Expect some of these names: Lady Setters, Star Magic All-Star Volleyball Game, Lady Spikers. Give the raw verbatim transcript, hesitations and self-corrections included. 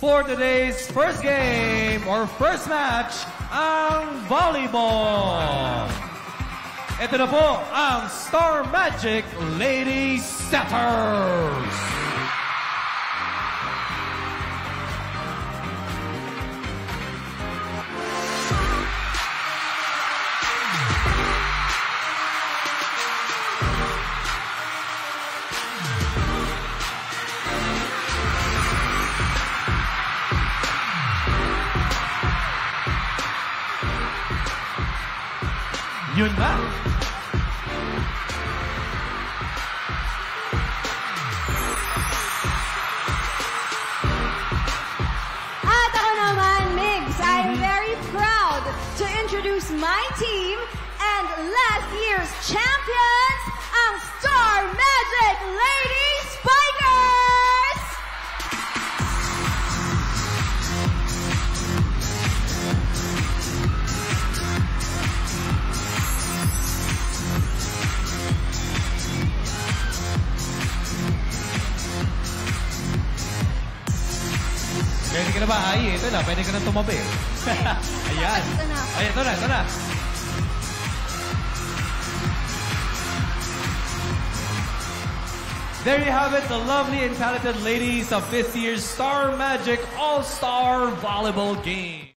for today's first game or first match, ang volleyball. Ito na po ang Star Magic Lady Setters. Yun na. At ako naman, Migs. I'm very proud to introduce my team and last year's champions, ang Star Magic Lady Spikers! Pwede ka na ba? Ay, ito na. Pwede ka na tumabi. Ayan. Ay, ito na. Ito na. There you have it, the lovely and talented ladies of this year's Star Magic All-Star Volleyball Game.